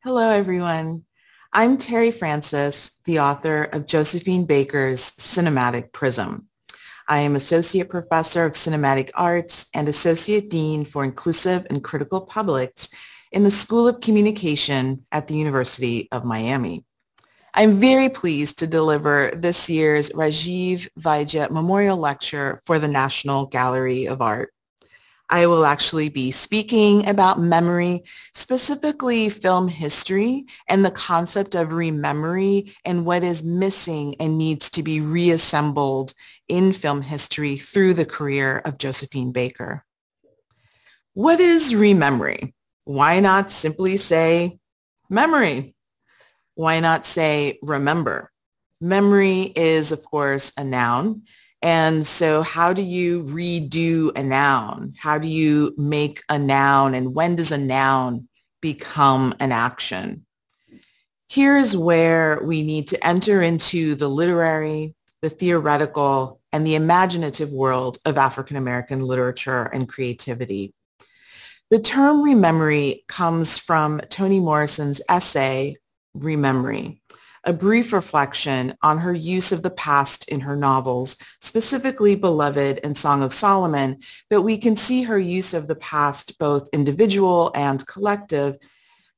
Hello, everyone. I'm Terri Francis, the author of Josephine Baker's Cinematic Prism. I am Associate Professor of Cinematic Arts and Associate Dean for Inclusive and Critical Publics in the School of Communication at the University of Miami. I'm very pleased to deliver this year's Rajiv Vaidya Memorial Lecture for the National Gallery of Art. I will actually be speaking about memory, specifically film history, and the concept of rememory and what is missing and needs to be reassembled in film history through the career of Josephine Baker. What is rememory? Why not simply say memory? Why not say remember? Memory is, of course, a noun. And so how do you redo a noun? How do you make a noun? And when does a noun become an action? Here is where we need to enter into the literary, the theoretical, and the imaginative world of African-American literature and creativity. The term rememory comes from Toni Morrison's essay, Rememory, a brief reflection on her use of the past in her novels, specifically Beloved and Song of Solomon, but we can see her use of the past, both individual and collective,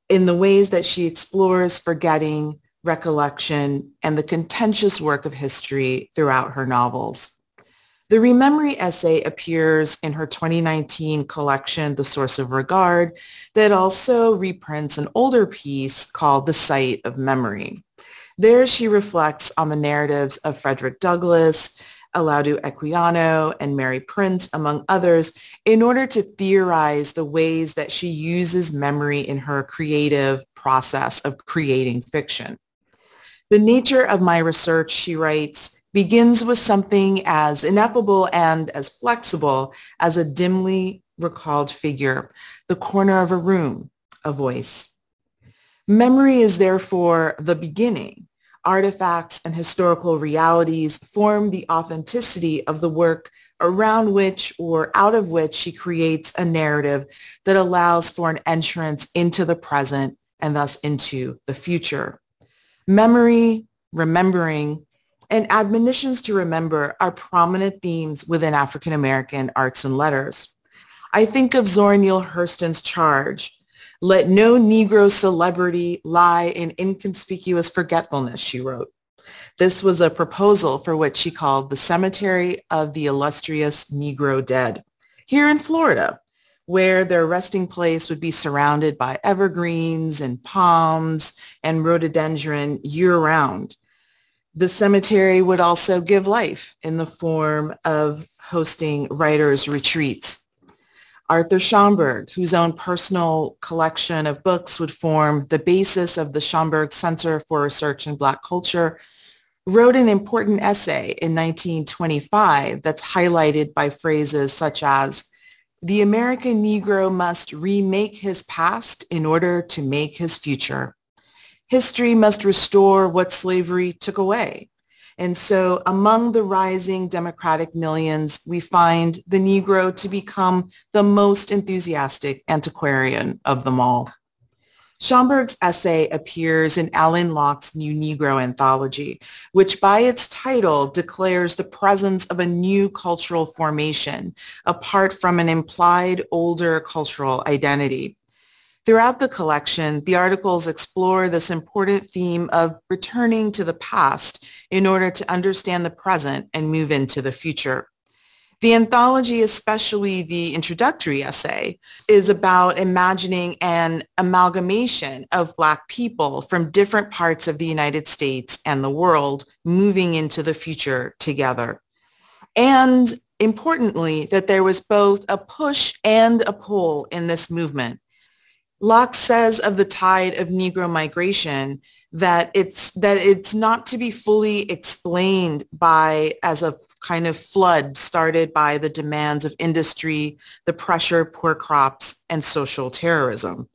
in the ways that she explores forgetting, recollection, and the contentious work of history throughout her novels. The Rememory essay appears in her 2019 collection, The Source of Regard, that also reprints an older piece called The Site of Memory. There she reflects on the narratives of Frederick Douglass, Olaudah Equiano, and Mary Prince, among others, in order to theorize the ways that she uses memory in her creative process of creating fiction. The nature of my research, she writes, begins with something as ineffable and as flexible as a dimly recalled figure, the corner of a room, a voice. Memory is therefore the beginning. Artifacts and historical realities form the authenticity of the work around which or out of which she creates a narrative that allows for an entrance into the present and thus into the future. Memory, remembering, and admonitions to remember are prominent themes within African-American arts and letters. I think of Zora Neale Hurston's charge, "Let no Negro celebrity lie in inconspicuous forgetfulness," she wrote. This was a proposal for what she called the Cemetery of the Illustrious Negro Dead, here in Florida, where their resting place would be surrounded by evergreens and palms and rhododendron year-round. The cemetery would also give life in the form of hosting writers' retreats. Arthur Schomburg, whose own personal collection of books would form the basis of the Schomburg Center for Research in Black Culture, wrote an important essay in 1925 that's highlighted by phrases such as, "The American Negro must remake his past in order to make his future. History must restore what slavery took away." And so among the rising democratic millions, we find the Negro to become the most enthusiastic antiquarian of them all. Schomburg's essay appears in Alan Locke's New Negro Anthology, which by its title declares the presence of a new cultural formation, apart from an implied older cultural identity. Throughout the collection, the articles explore this important theme of returning to the past in order to understand the present and move into the future. The anthology, especially the introductory essay, is about imagining an amalgamation of Black people from different parts of the United States and the world moving into the future together. And importantly, that there was both a push and a pull in this movement. Locke says of the tide of Negro migration that it's not to be fully explained by as a kind of flood started by the demands of industry, the pressure, poor crops, and social terrorism.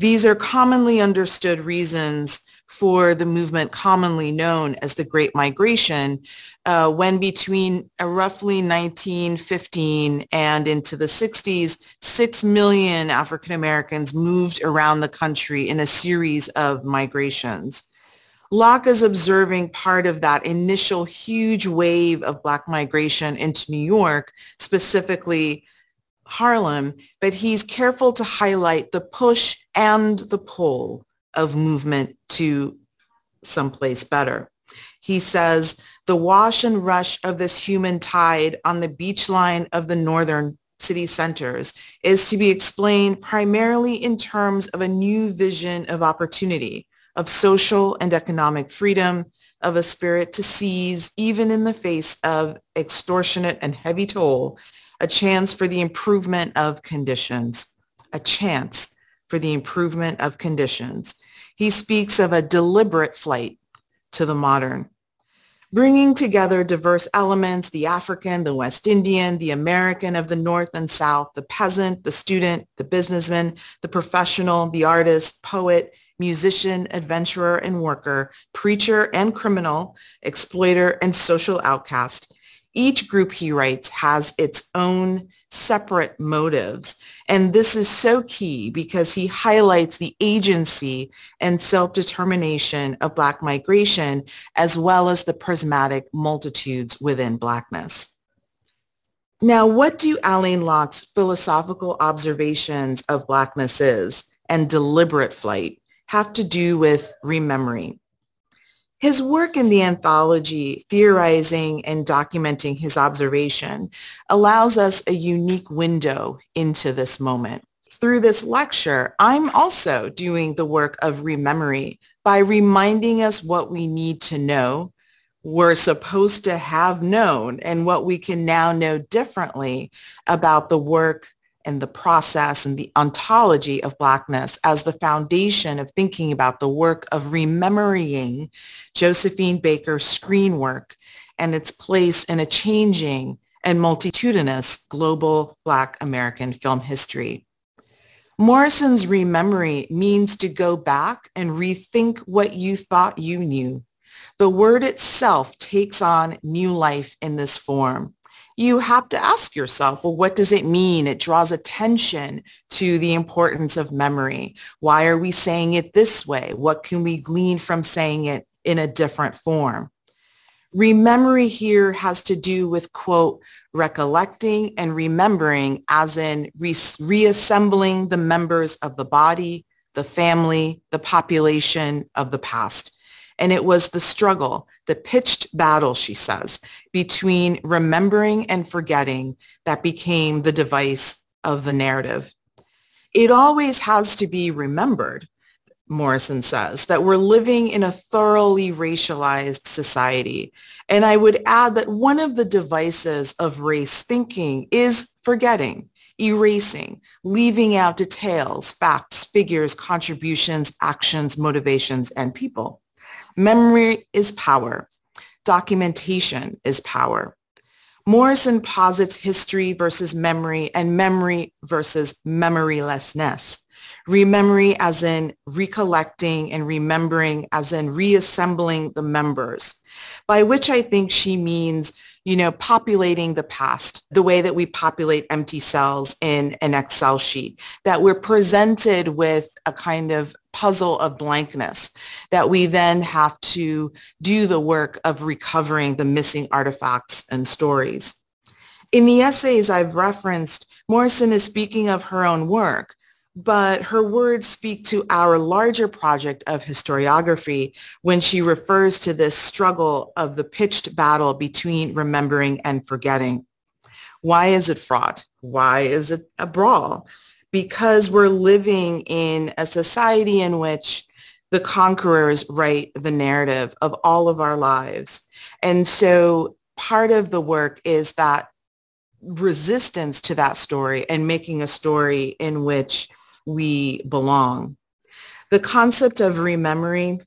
These are commonly understood reasons for the movement commonly known as the Great Migration, when between roughly 1915 and into the 60s, 6 million African Americans moved around the country in a series of migrations. Locke is observing part of that initial huge wave of Black migration into New York, specifically Harlem, but he's careful to highlight the push and the pull of movement to someplace better. He says, the wash and rush of this human tide on the beach line of the northern city centers is to be explained primarily in terms of a new vision of opportunity, of social and economic freedom, of a spirit to seize, even in the face of extortionate and heavy toll, a chance for the improvement of conditions, a chance for the improvement of conditions. He speaks of a deliberate flight to the modern, bringing together diverse elements, the African, the West Indian, the American of the North and South, the peasant, the student, the businessman, the professional, the artist, poet, musician, adventurer and worker, preacher and criminal, exploiter and social outcast. Each group, he writes, has its own separate motives. And this is so key because he highlights the agency and self-determination of Black migration, as well as the prismatic multitudes within Blackness. Now, what do Alain Locke's philosophical observations of Blackness is and deliberate flight have to do with rememory? His work in the anthology, theorizing and documenting his observation, allows us a unique window into this moment. Through this lecture, I'm also doing the work of rememory by reminding us what we need to know, we're supposed to have known, and what we can now know differently about the work and the process and the ontology of Blackness as the foundation of thinking about the work of rememorying Josephine Baker's screen work and its place in a changing and multitudinous global Black American film history. Morrison's rememory means to go back and rethink what you thought you knew. The word itself takes on new life in this form. You have to ask yourself, well, what does it mean? It draws attention to the importance of memory. Why are we saying it this way? What can we glean from saying it in a different form? Rememory here has to do with, quote, recollecting and remembering, as in reassembling the members of the body, the family, the population of the past. And it was the struggle, the pitched battle, she says, between remembering and forgetting that became the device of the narrative. It always has to be remembered, Morrison says, that we're living in a thoroughly racialized society. And I would add that one of the devices of race thinking is forgetting, erasing, leaving out details, facts, figures, contributions, actions, motivations, and people. Memory is power. Documentation is power. Morrison posits history versus memory and memory versus memorylessness. Rememory as in recollecting and remembering as in reassembling the members, by which I think she means, you know, populating the past, the way that we populate empty cells in an Excel sheet, that we're presented with a kind of puzzle of blankness, that we then have to do the work of recovering the missing artifacts and stories. In the essays I've referenced, Morrison is speaking of her own work, but her words speak to our larger project of historiography when she refers to this struggle of the pitched battle between remembering and forgetting. Why is it fraught? Why is it a brawl? Because we're living in a society in which the conquerors write the narrative of all of our lives. And so part of the work is that resistance to that story and making a story in which we belong. The concept of rememory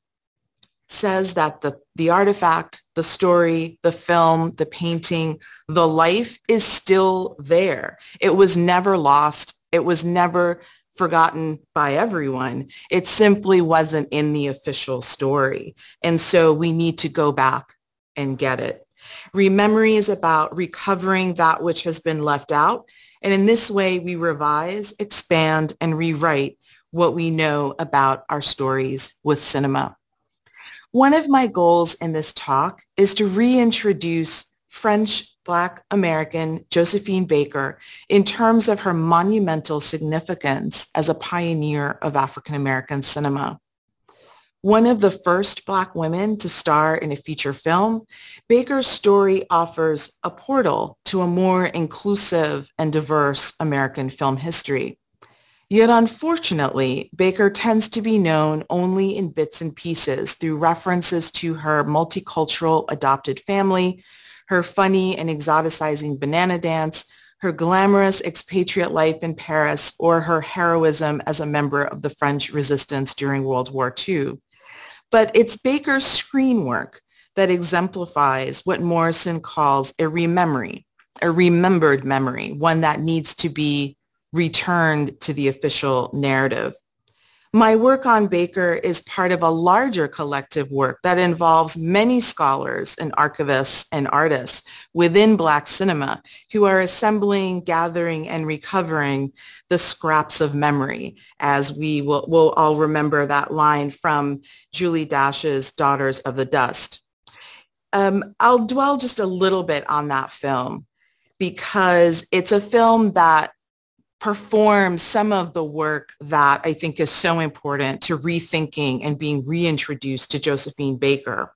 says that the artifact, the story, the film, the painting, the life is still there. It was never lost. It was never forgotten by everyone. It simply wasn't in the official story. And so we need to go back and get it. Rememory is about recovering that which has been left out. And in this way, we revise, expand, and rewrite what we know about our stories with cinema. One of my goals in this talk is to reintroduce French Black American Josephine Baker in terms of her monumental significance as a pioneer of African American cinema. One of the first Black women to star in a feature film, Baker's story offers a portal to a more inclusive and diverse American film history. Yet unfortunately, Baker tends to be known only in bits and pieces through references to her multicultural adopted family, her funny and exoticizing banana dance, her glamorous expatriate life in Paris, or her heroism as a member of the French resistance during World War II. But it's Baker's screen work that exemplifies what Morrison calls a rememory, a remembered memory, one that needs to be returned to the official narrative. My work on Baker is part of a larger collective work that involves many scholars and archivists and artists within Black cinema who are assembling, gathering, and recovering the scraps of memory, as we will all remember that line from Julie Dash's Daughters of the Dust. I'll dwell just a little bit on that film because it's a film that perform some of the work that I think is so important to rethinking and being reintroduced to Josephine Baker.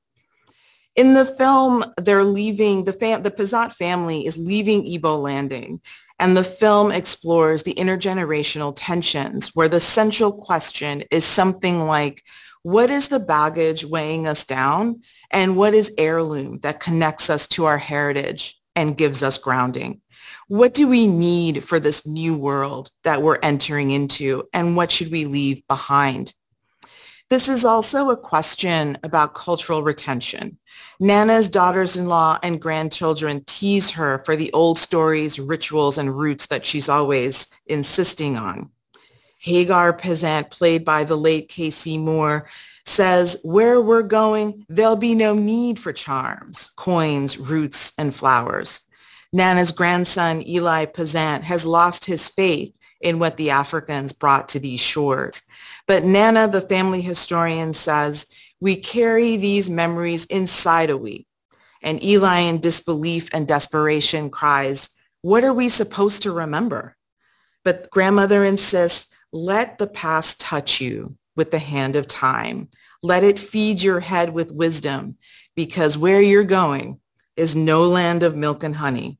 In the film, they're leaving, the Pazant family is leaving Igbo Landing, and the film explores the intergenerational tensions where the central question is something like, what is the baggage weighing us down? And what is heirloom that connects us to our heritage and gives us grounding? What do we need for this new world that we're entering into, and what should we leave behind? This is also a question about cultural retention. Nana's daughters-in-law and grandchildren tease her for the old stories, rituals, and roots that she's always insisting on. Hagar Pizant, played by the late Casey Moore, says, where we're going, there'll be no need for charms, coins, roots, and flowers. Nana's grandson, Eli Pazant, has lost his faith in what the Africans brought to these shores. But Nana, the family historian, says, we carry these memories inside of we. And Eli, in disbelief and desperation, cries, what are we supposed to remember? But grandmother insists, let the past touch you with the hand of time. Let it feed your head with wisdom, because where you're going is no land of milk and honey.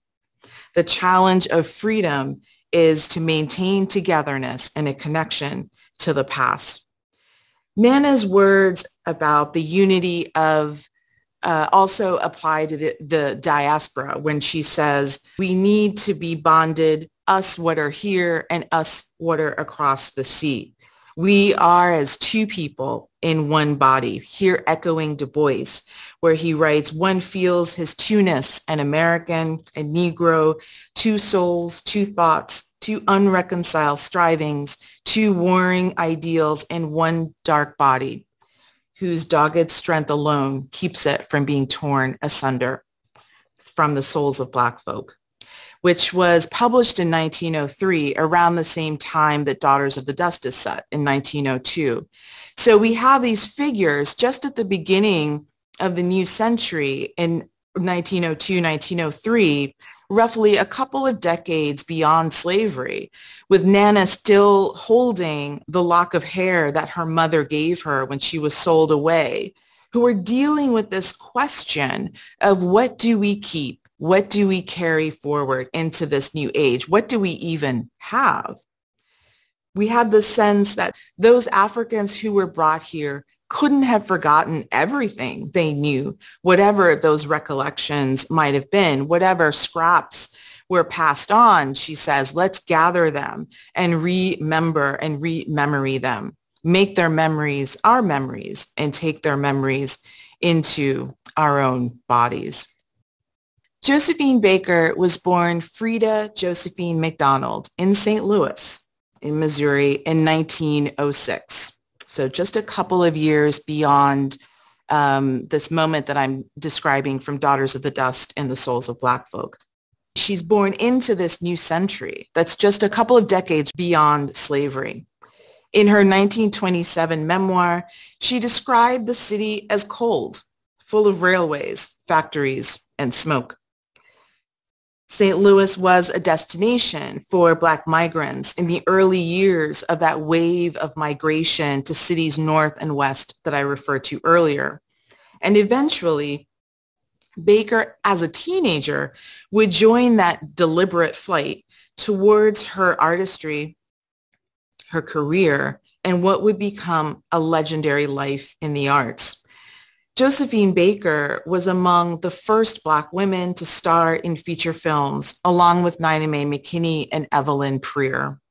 The challenge of freedom is to maintain togetherness and a connection to the past. Nana's words about the unity of also apply to the diaspora when she says, we need to be bonded, us what are here and us what are across the sea. We are as two people in one body, here echoing Du Bois, where he writes, one feels his two-ness, an American, a Negro, two souls, two thoughts, two unreconciled strivings, two warring ideals in one dark body, whose dogged strength alone keeps it from being torn asunder from the Souls of Black Folk, which was published in 1903, around the same time that Daughters of the Dust is set in 1902. So we have these figures just at the beginning of the new century in 1902, 1903, roughly a couple of decades beyond slavery, with Nana still holding the lock of hair that her mother gave her when she was sold away, who are dealing with this question of what do we keep? What do we carry forward into this new age? What do we even have? We have the sense that those Africans who were brought here couldn't have forgotten everything they knew, whatever those recollections might have been, whatever scraps were passed on, she says, let's gather them and remember and re-memory them, make their memories our memories and take their memories into our own bodies. Josephine Baker was born Frida Josephine McDonald in St. Louis in Missouri in 1906. So just a couple of years beyond this moment that I'm describing from Daughters of the Dust and the Souls of Black Folk. She's born into this new century that's just a couple of decades beyond slavery. In her 1927 memoir, she described the city as cold, full of railways, factories, and smoke. St. Louis was a destination for Black migrants in the early years of that wave of migration to cities north and west that I referred to earlier. And eventually, Baker, as a teenager, would join that deliberate flight towards her artistry, her career, and what would become a legendary life in the arts. Josephine Baker was among the first Black women to star in feature films, along with Nina Mae McKinney and Evelyn Preer.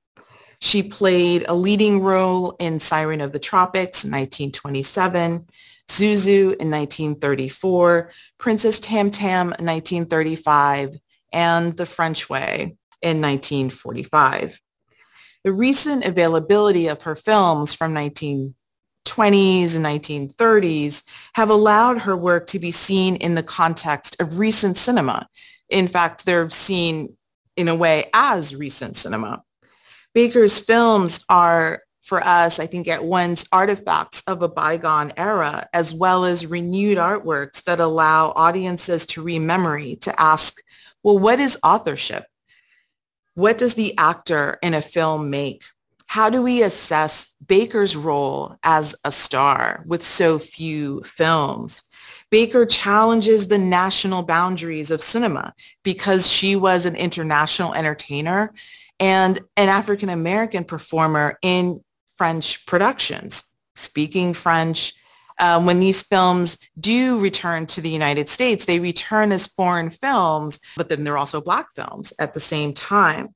She played a leading role in Siren of the Tropics in 1927, Zouzou in 1934, Princess Tam Tam in 1935, and The French Way in 1945. The recent availability of her films from 1920s and 1930s have allowed her work to be seen in the context of recent cinema. In fact, they're seen in a way as recent cinema. Baker's films are, for us, I think at once artifacts of a bygone era, as well as renewed artworks that allow audiences to rememory, to ask, well, what is authorship? What does the actor in a film make? How do we assess Baker's role as a star with so few films? Baker challenges the national boundaries of cinema because she was an international entertainer and an African-American performer in French productions, speaking French. When these films do return to the United States, they return as foreign films, but then they're also Black films at the same time.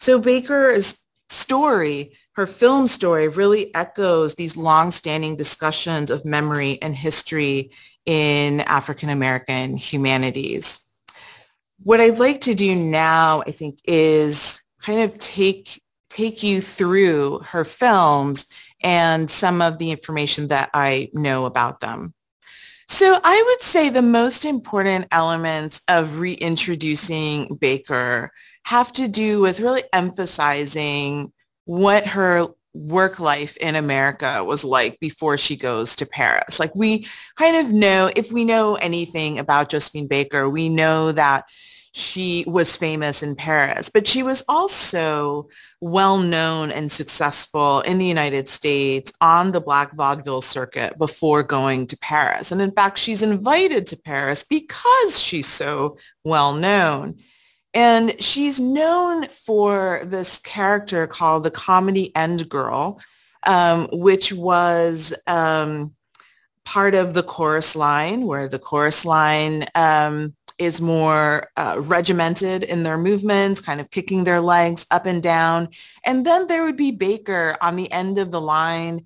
So Baker's story, her film story, really echoes these long-standing discussions of memory and history in African-American humanities. What I'd like to do now, I think, is kind of take you through her films and some of the information that I know about them. So I would say the most important elements of reintroducing Baker have to do with really emphasizing what her work life in America was like before she goes to Paris. Like, we kind of know, if we know anything about Josephine Baker, we know that she was famous in Paris, but she was also well-known and successful in the United States on the Black vaudeville circuit before going to Paris. And in fact, she's invited to Paris because she's so well-known. And she's known for this character called the Comedy End Girl, which was part of the chorus line, where the chorus line is more regimented in their movements, kind of kicking their legs up and down. And then there would be Baker on the end of the line,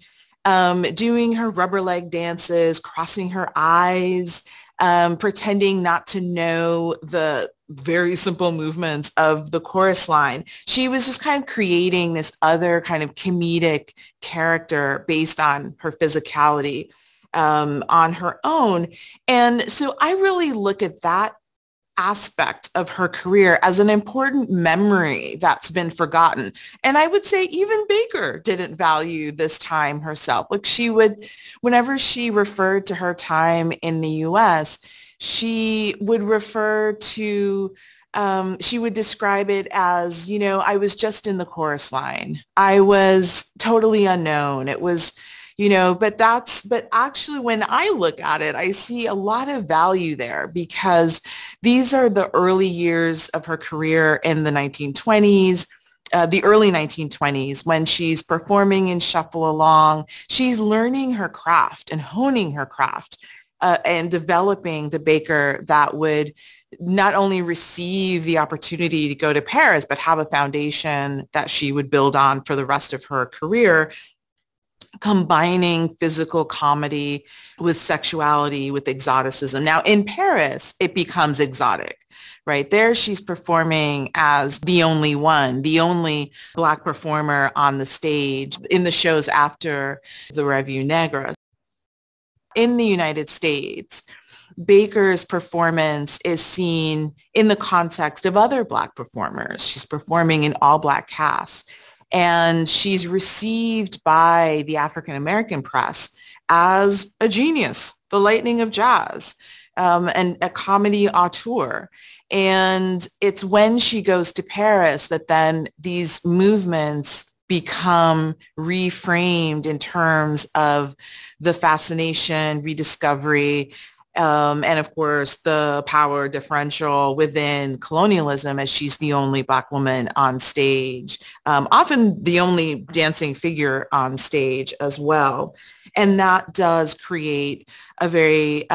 doing her rubber leg dances, crossing her eyes, pretending not to know the very simple movements of the chorus line. She was just kind of creating this other kind of comedic character based on her physicality on her own. And so I really look at that aspect of her career as an important memory that's been forgotten. And I would say even Baker didn't value this time herself. Like, she would, whenever she referred to her time in the US, she would refer to, she would describe it as, you know, I was just in the chorus line. I was totally unknown. It was, you know, but actually when I look at it, I see a lot of value there, because these are the early years of her career in the 1920s, the early 1920s, when she's performing in Shuffle Along. She's learning her craft and honing her craft and developing the Baker that would not only receive the opportunity to go to Paris, but have a foundation that she would build on for the rest of her career. combining physical comedy with sexuality, with exoticism. Now in Paris, it becomes exotic, right? There she's performing as the only one, the only Black performer on the stage in the shows after the Revue Nègre. In the United States, Baker's performance is seen in the context of other Black performers. She's performing in all Black casts, and she's received by the African-American press as a genius, the lightning of jazz, and a comedy auteur. And it's when she goes to Paris that then these movements become reframed in terms of the fascination, rediscovery, and of course the power differential within colonialism, as she's the only Black woman on stage, often the only dancing figure on stage as well. And that does create a very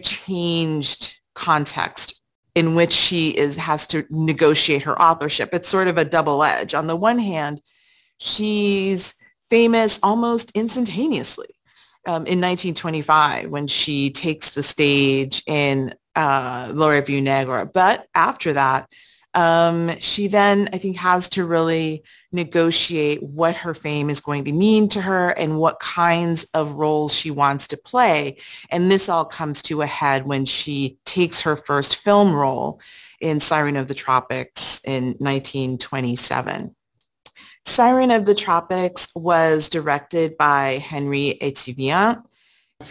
changed context in which she has to negotiate her authorship. It's sort of a double edge. On the one hand, she's famous almost instantaneously. In 1925, when she takes the stage in La Revue Nègre. But after that, she then, I think, has to really negotiate what her fame is going to mean to her and what kinds of roles she wants to play. And this all comes to a head when she takes her first film role in Siren of the Tropics in 1927. Siren of the Tropics was directed by Henri Etivian,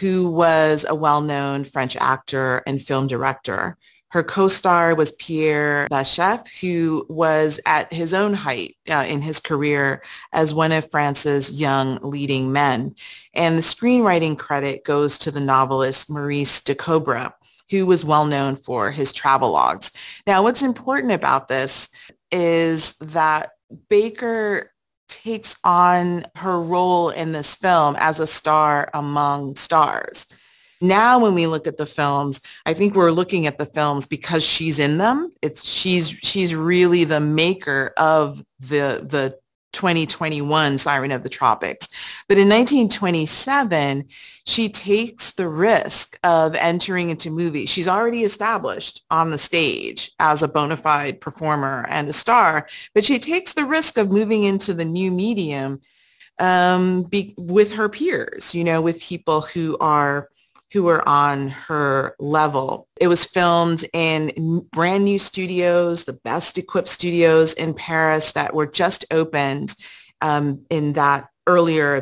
who was a well-known French actor and film director. Her co-star was Pierre Bacheff, who was at his own height in his career as one of France's young leading men. And the screenwriting credit goes to the novelist Maurice de Cobra, who was well-known for his travelogues. Now, what's important about this is that Baker takes on her role in this film as a star among stars. Now, when we look at the films, I think we're looking at the films because she's in them. She's really the maker of the 2021 Siren of the Tropics. But in 1927, she takes the risk of entering into movies. She's already established on the stage as a bona fide performer and a star, but she takes the risk of moving into the new medium with her peers, you know, with people who are on her level. It was filmed in brand new studios, the best equipped studios in Paris that were just opened earlier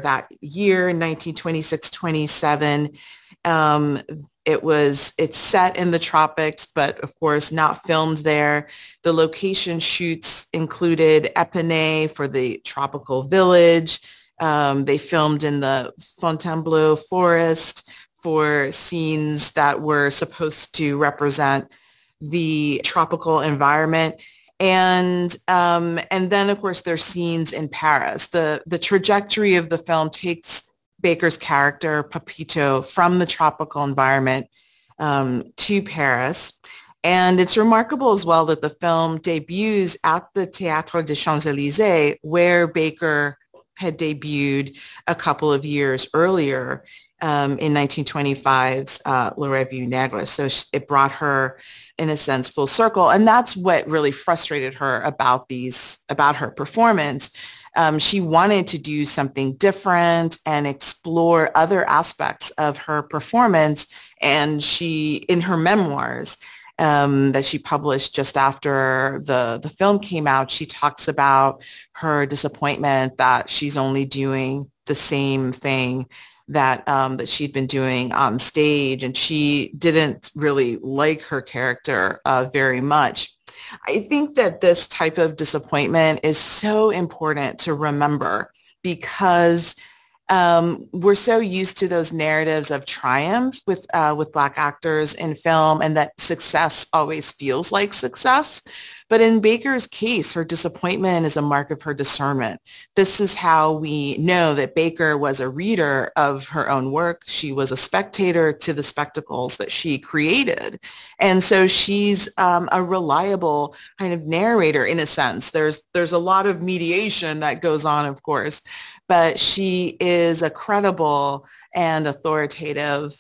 that year in 1926-27. It's set in the tropics, but of course not filmed there. The location shoots included Épinay for the tropical village. They filmed in the Fontainebleau forest for scenes that were supposed to represent the tropical environment. And then, of course, there's scenes in Paris. The trajectory of the film takes Baker's character, Papito, from the tropical environment to Paris. And it's remarkable as well that the film debuts at the Théâtre des Champs-Élysées, where Baker had debuted a couple of years earlier in 1925's La Revue Nègre. So it brought her, in a sense, full circle. And that's what really frustrated her about her performance. She wanted to do something different and explore other aspects of her performance. And she, in her memoirs that she published just after the film came out, she talks about her disappointment that she's only doing the same thing that she'd been doing on stage, and she didn't really like her character very much. I think that this type of disappointment is so important to remember, because we're so used to those narratives of triumph with Black actors in film, and that success always feels like success. But in Baker's case, her disappointment is a mark of her discernment. This is how we know that Baker was a reader of her own work. She was a spectator to the spectacles that she created. And so she's a reliable kind of narrator in a sense. There's a lot of mediation that goes on, of course, but she is a credible and authoritative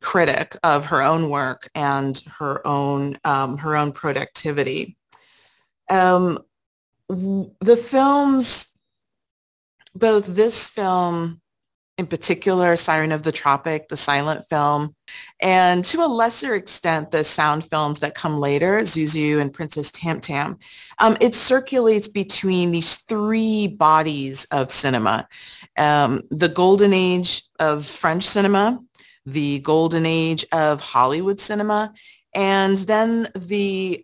critic of her own work and her own productivity. The films, both this film in particular, Siren of the Tropics, the silent film, and to a lesser extent, the sound films that come later, Zouzou and Princess Tam Tam, it circulates between these three bodies of cinema. The golden age of French cinema, the golden age of Hollywood cinema, and then the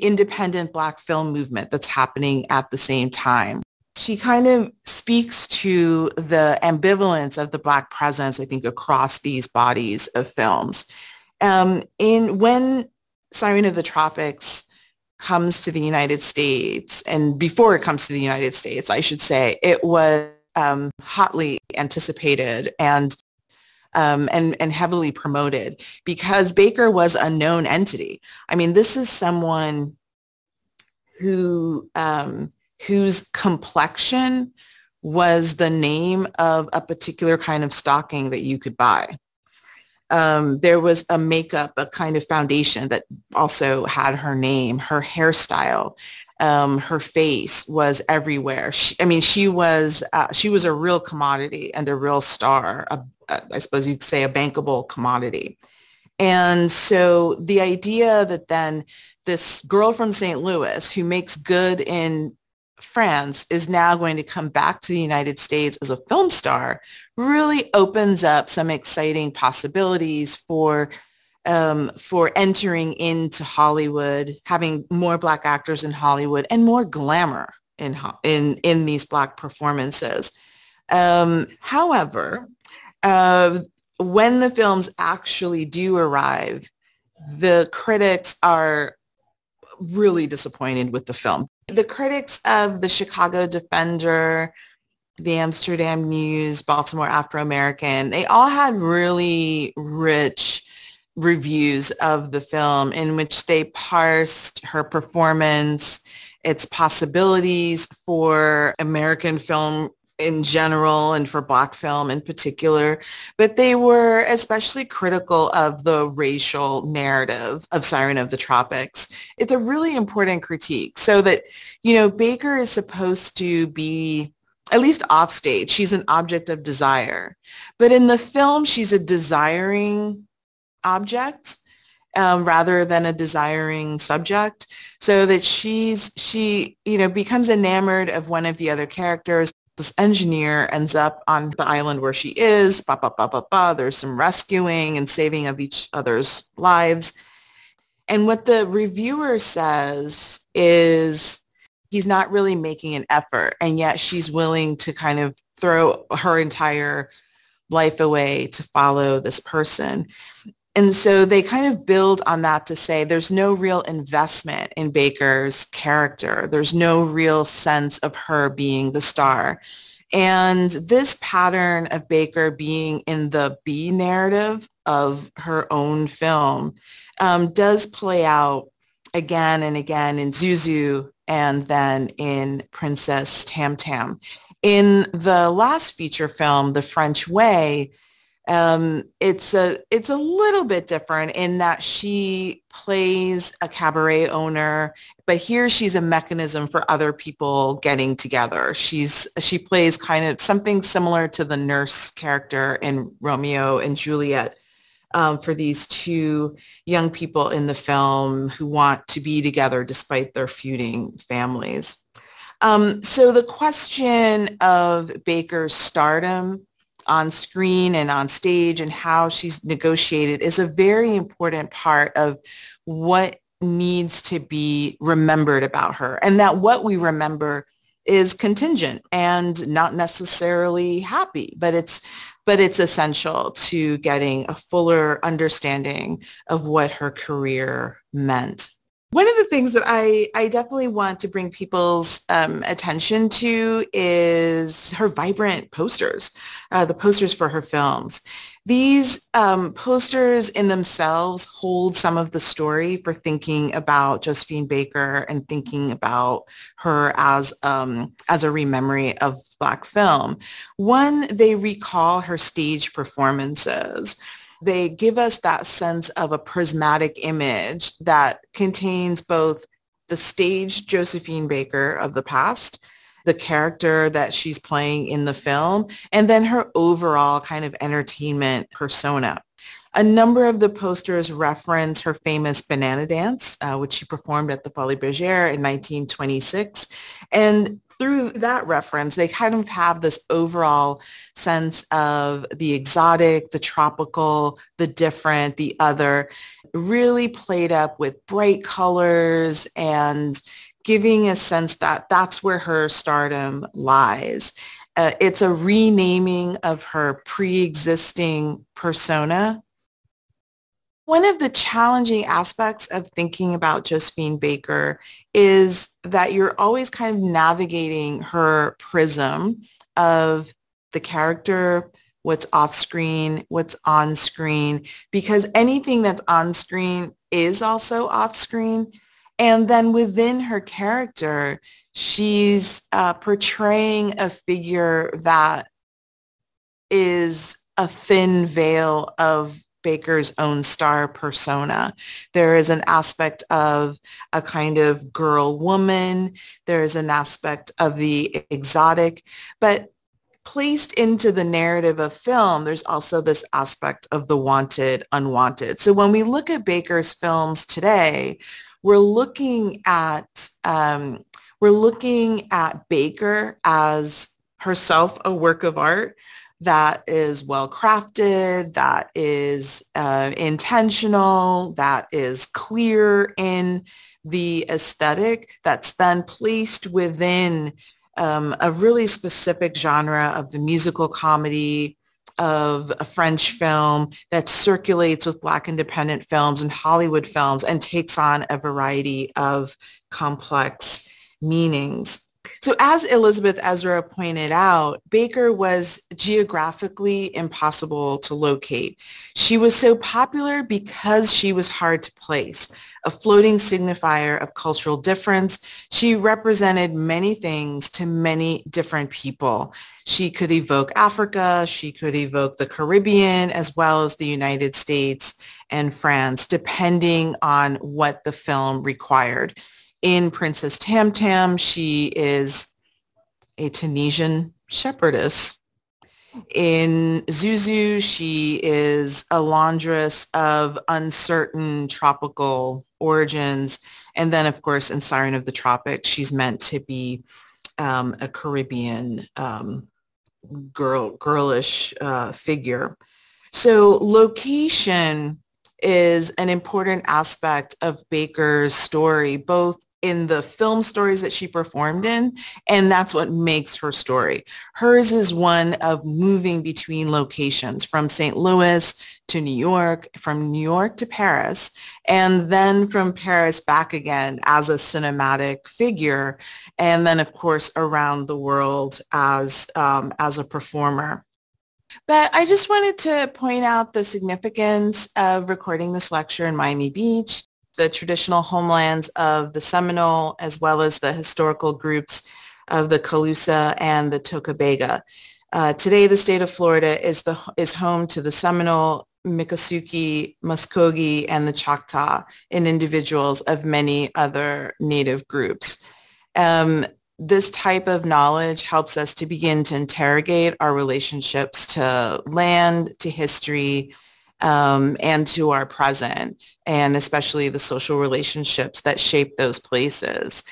independent Black film movement that's happening at the same time. She kind of speaks to the ambivalence of the Black presence, I think, across these bodies of films. When Siren of the Tropics comes to the United States, and before it comes to the United States, I should say, it was hotly anticipated and heavily promoted because Baker was a known entity. I mean, this is someone who... whose complexion was the name of a particular kind of stocking that you could buy. There was a makeup, a kind of foundation that also had her name, her hairstyle, her face was everywhere. She was a real commodity and a real star, I suppose you'd say a bankable commodity. And so the idea that then this girl from St. Louis who makes good in France is now going to come back to the United States as a film star really opens up some exciting possibilities for entering into Hollywood, having more Black actors in Hollywood and more glamour in these Black performances. However, when the films actually do arrive, the critics are really disappointed with the film. The critics of the Chicago Defender, the Amsterdam News, Baltimore Afro-American, they all had really rich reviews of the film in which they parsed her performance, its possibilities for American film in general and for Black film in particular, but they were especially critical of the racial narrative of Siren of the Tropics. It's a really important critique so that, you know, Baker is supposed to be, at least offstage, she's an object of desire, but in the film, she's a desiring object rather than a desiring subject, so that she, you know, becomes enamored of one of the other characters. This engineer ends up on the island where she is, bah, bah, bah, bah, bah. There's some rescuing and saving of each other's lives. And what the reviewer says is he's not really making an effort, and yet she's willing to kind of throw her entire life away to follow this person. And so they kind of build on that to say there's no real investment in Baker's character. There's no real sense of her being the star. And this pattern of Baker being in the B narrative of her own film does play out again and again in Zouzou and then in Princess Tam Tam. In the last feature film, The French Way, it's a little bit different in that she plays a cabaret owner, but here she's a mechanism for other people getting together. She plays kind of something similar to the nurse character in Romeo and Juliet for these two young people in the film who want to be together despite their feuding families. So the question of Baker's stardom on screen and on stage and how she's negotiated is a very important part of what needs to be remembered about her, and that what we remember is contingent and not necessarily happy, but it's essential to getting a fuller understanding of what her career meant. One of the things that I definitely want to bring people's attention to is her vibrant posters, the posters for her films. These posters in themselves hold some of the story for thinking about Josephine Baker and thinking about her as a rememory of Black film. One, they recall her stage performances. They give us that sense of a prismatic image that contains both the staged Josephine Baker of the past, the character that she's playing in the film, and then her overall kind of entertainment persona. A number of the posters reference her famous banana dance, which she performed at the Folies Bergère in 1926. And through that reference, they kind of have this overall sense of the exotic, the tropical, the different, the other, really played up with bright colors and giving a sense that that's where her stardom lies. It's a renaming of her pre-existing persona. One of the challenging aspects of thinking about Josephine Baker is that you're always kind of navigating her prism of the character, what's off screen, what's on screen, because anything that's on screen is also off screen. And then within her character, she's portraying a figure that is a thin veil of Baker's own star persona. There is an aspect of a kind of girl woman. There is an aspect of the exotic, but placed into the narrative of film, there's also this aspect of the wanted, unwanted. So when we look at Baker's films today, we're looking at Baker as herself a work of art that is well crafted, that is intentional, that is clear in the aesthetic, that's then placed within a really specific genre of the musical comedy, of a French film that circulates with Black independent films and Hollywood films and takes on a variety of complex meanings. So as Elizabeth Ezra pointed out, Baker was geographically impossible to locate. She was so popular because she was hard to place, a floating signifier of cultural difference. She represented many things to many different people. She could evoke Africa, she could evoke the Caribbean, as well as the United States and France, depending on what the film required. In Princess Tam Tam, she is a Tunisian shepherdess. In Zouzou, she is a laundress of uncertain tropical origins. And then, of course, in Siren of the Tropics, she's meant to be a Caribbean girlish figure. So location is an important aspect of Baker's story, both in the film stories that she performed in, and that's what makes her story. Hers is one of moving between locations, from St. Louis to New York, from New York to Paris, and then from Paris back again as a cinematic figure, and then of course around the world as a performer. But I just wanted to point out the significance of recording this lecture in Miami Beach, the traditional homelands of the Seminole, as well as the historical groups of the Calusa and the Tocabaga. Today, the state of Florida is home to the Seminole, Miccosukee, Muscogee, and the Choctaw, and individuals of many other Native groups. This type of knowledge helps us to begin to interrogate our relationships to land, to history, and to our present, and especially the social relationships that shape those places.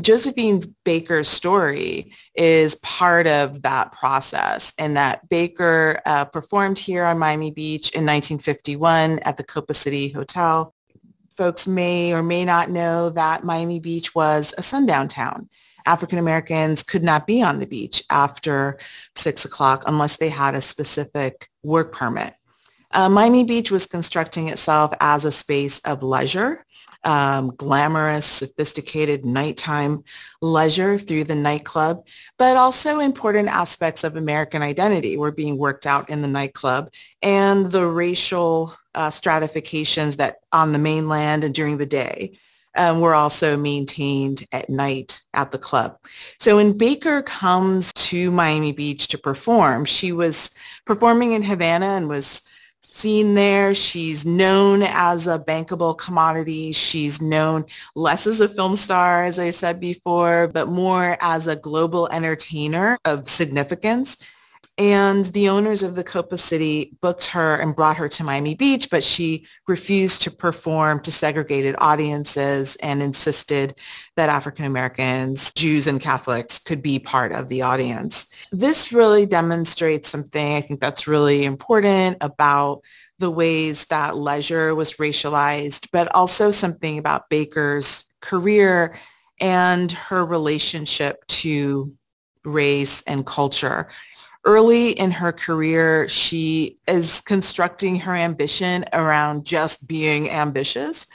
Josephine Baker's story is part of that process, and that Baker performed here on Miami Beach in 1951 at the Copa City Hotel. Folks may or may not know that Miami Beach was a sundown town. African Americans could not be on the beach after 6 o'clock unless they had a specific work permit. Miami Beach was constructing itself as a space of leisure, glamorous, sophisticated nighttime leisure through the nightclub, but also important aspects of American identity were being worked out in the nightclub, and the racial stratifications that on the mainland and during the day were also maintained at night at the club. So when Baker comes to Miami Beach to perform, she was performing in Havana and was seen there. She's known as a bankable commodity. She's known less as a film star, as I said before, but more as a global entertainer of significance. And the owners of the Copa City booked her and brought her to Miami Beach, but she refused to perform to segregated audiences and insisted that African Americans, Jews, and Catholics could be part of the audience. This really demonstrates something I think that's really important about the ways that leisure was racialized, but also something about Baker's career and her relationship to race and culture. Early in her career, she is constructing her ambition around just being ambitious,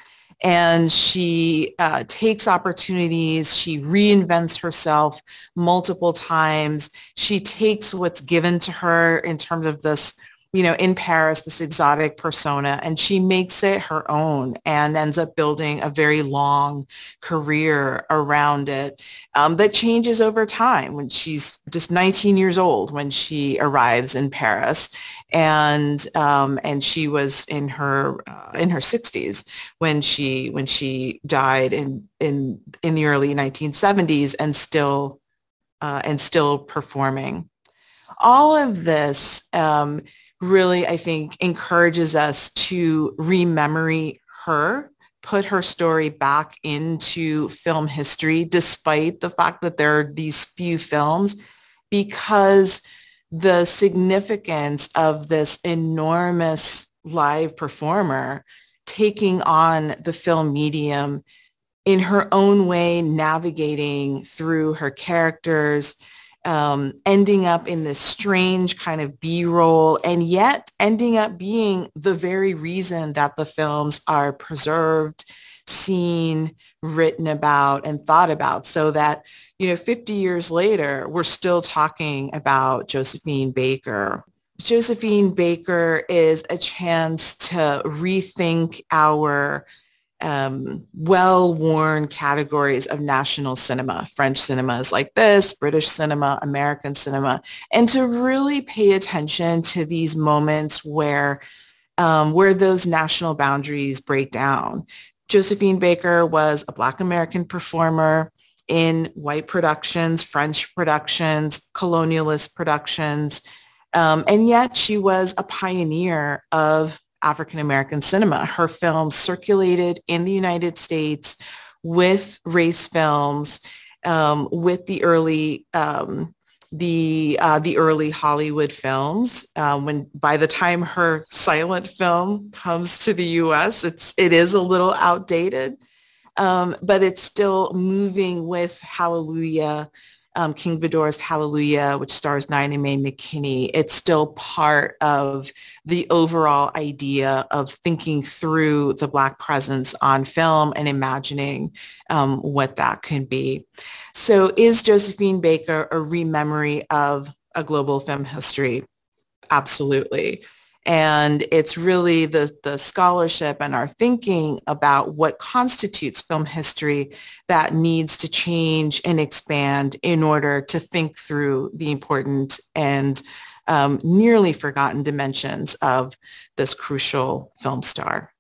and she takes opportunities, she reinvents herself multiple times, she takes what's given to her in terms of this, you know, in Paris, this exotic persona, and she makes it her own and ends up building a very long career around it that changes over time. When she's just 19 years old when she arrives in Paris, and she was in her 60s when she died in the early 1970s, and still performing. All of this really, I think, encourages us to rememory her, put her story back into film history, despite the fact that there are these few films, because the significance of this enormous live performer taking on the film medium in her own way, navigating through her characters, ending up in this strange kind of B-roll, and yet ending up being the very reason that the films are preserved, seen, written about, and thought about, so that, you know, 50 years later, we're still talking about Josephine Baker. Josephine Baker is a chance to rethink our well-worn categories of national cinema. French cinema is like this, British cinema, American cinema, and to really pay attention to these moments where those national boundaries break down. Josephine Baker was a Black American performer in white productions, French productions, colonialist productions, and yet she was a pioneer of African-American cinema. Her films circulated in the United States with race films, with the early Hollywood films. When by the time her silent film comes to the U.S., it is a little outdated, but it's still moving with Hallelujah, King Vidor's Hallelujah, which stars Nina Mae McKinney. It's still part of the overall idea of thinking through the Black presence on film and imagining what that could be. So is Josephine Baker a rememory of a global film history? Absolutely. And it's really the scholarship and our thinking about what constitutes film history that needs to change and expand in order to think through the important and nearly forgotten dimensions of this crucial film star.